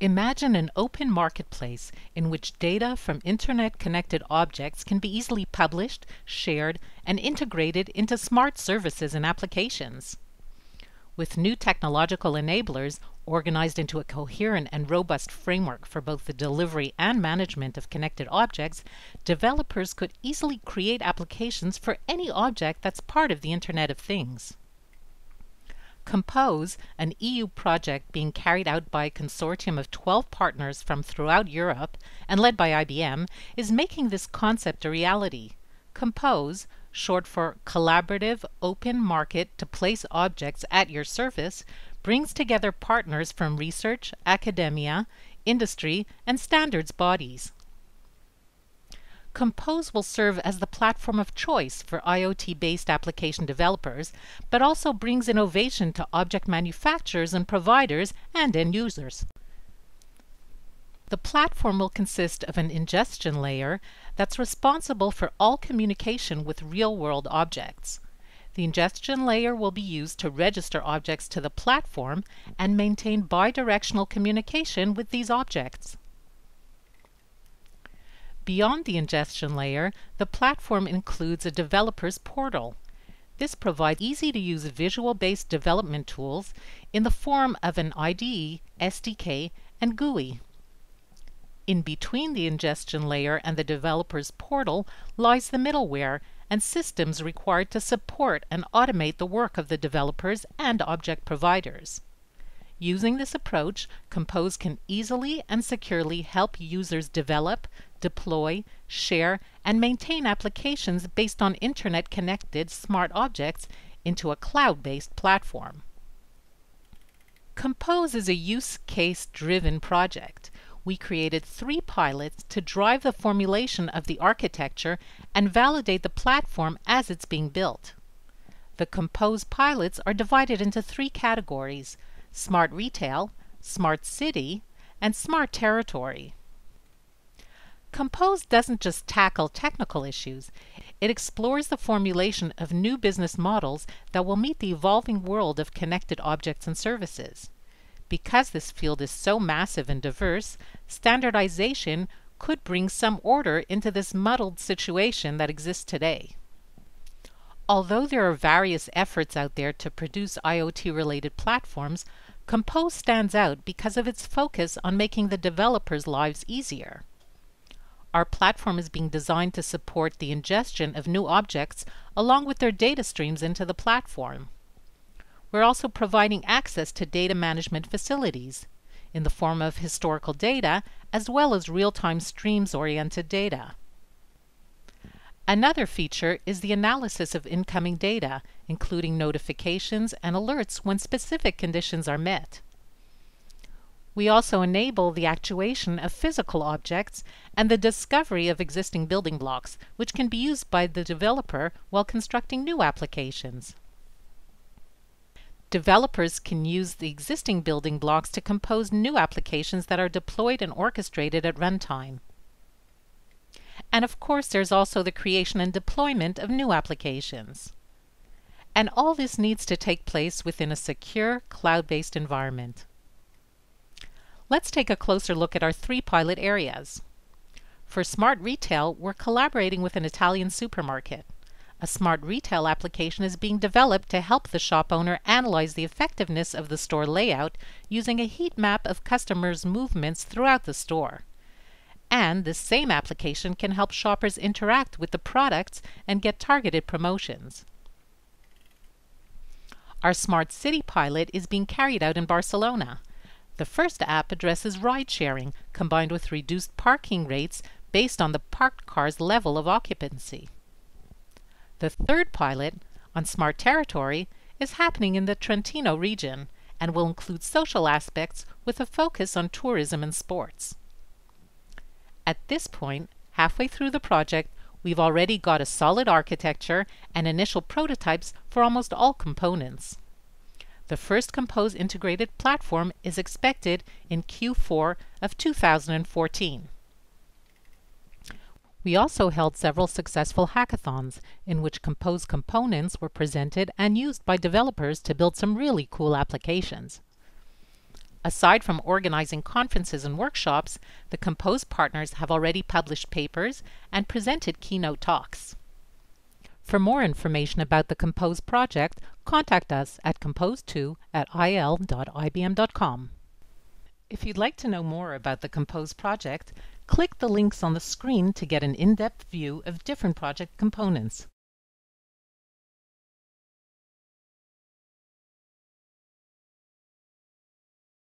Imagine an open marketplace in which data from internet-connected objects can be easily published, shared, and integrated into smart services and applications. With new technological enablers organized into a coherent and robust framework for both the delivery and management of connected objects, developers could easily create applications for any object that's part of the Internet of Things. Compose, an EU project being carried out by a consortium of 12 partners from throughout Europe and led by IBM, is making this concept a reality. Compose, short for Collaborative Open Market to Place Objects at Your Service, brings together partners from research, academia, industry, and standards bodies. Compose will serve as the platform of choice for IoT-based application developers, but also brings innovation to object manufacturers and providers and end users. The platform will consist of an ingestion layer that's responsible for all communication with real-world objects. The ingestion layer will be used to register objects to the platform and maintain bi-directional communication with these objects. Beyond the ingestion layer, the platform includes a developer's portal. This provides easy-to-use visual-based development tools in the form of an IDE, SDK, and GUI. In between the ingestion layer and the developer's portal lies the middleware and systems required to support and automate the work of the developers and object providers. Using this approach, Compose can easily and securely help users develop, deploy, share, and maintain applications based on internet-connected smart objects into a cloud-based platform. Compose is a use case-driven project. We created 3 pilots to drive the formulation of the architecture and validate the platform as it's being built. The Compose pilots are divided into 3 categories: Smart Retail, Smart City, and Smart Territory. Compose doesn't just tackle technical issues. It explores the formulation of new business models that will meet the evolving world of connected objects and services. Because this field is so massive and diverse, standardization could bring some order into this muddled situation that exists today. Although there are various efforts out there to produce IoT-related platforms, Compose stands out because of its focus on making the developers' lives easier. Our platform is being designed to support the ingestion of new objects along with their data streams into the platform. We're also providing access to data management facilities in the form of historical data as well as real-time streams-oriented data. Another feature is the analysis of incoming data, including notifications and alerts when specific conditions are met. We also enable the actuation of physical objects and the discovery of existing building blocks, which can be used by the developer while constructing new applications. Developers can use the existing building blocks to compose new applications that are deployed and orchestrated at runtime. And of course, there's also the creation and deployment of new applications. And all this needs to take place within a secure, cloud-based environment. Let's take a closer look at our 3 pilot areas. For Smart Retail, we're collaborating with an Italian supermarket. A smart retail application is being developed to help the shop owner analyze the effectiveness of the store layout using a heat map of customers' movements throughout the store. And this same application can help shoppers interact with the products and get targeted promotions. Our Smart City pilot is being carried out in Barcelona. The first app addresses ride-sharing, combined with reduced parking rates based on the parked car's level of occupancy. The third pilot, on Smart Territory, is happening in the Trentino region and will include social aspects with a focus on tourism and sports. At this point, halfway through the project, we've already got a solid architecture and initial prototypes for almost all components. The first Compose integrated platform is expected in Q4 of 2014. We also held several successful hackathons in which Compose components were presented and used by developers to build some really cool applications. A Aside from organizing conferences and workshops, the Compose partners have already published papers and presented keynote talks. For more information about the Compose project, contact us at compose2@il.ibm.com. If you'd like to know more about the Compose project, click the links on the screen to get an in-depth view of different project components.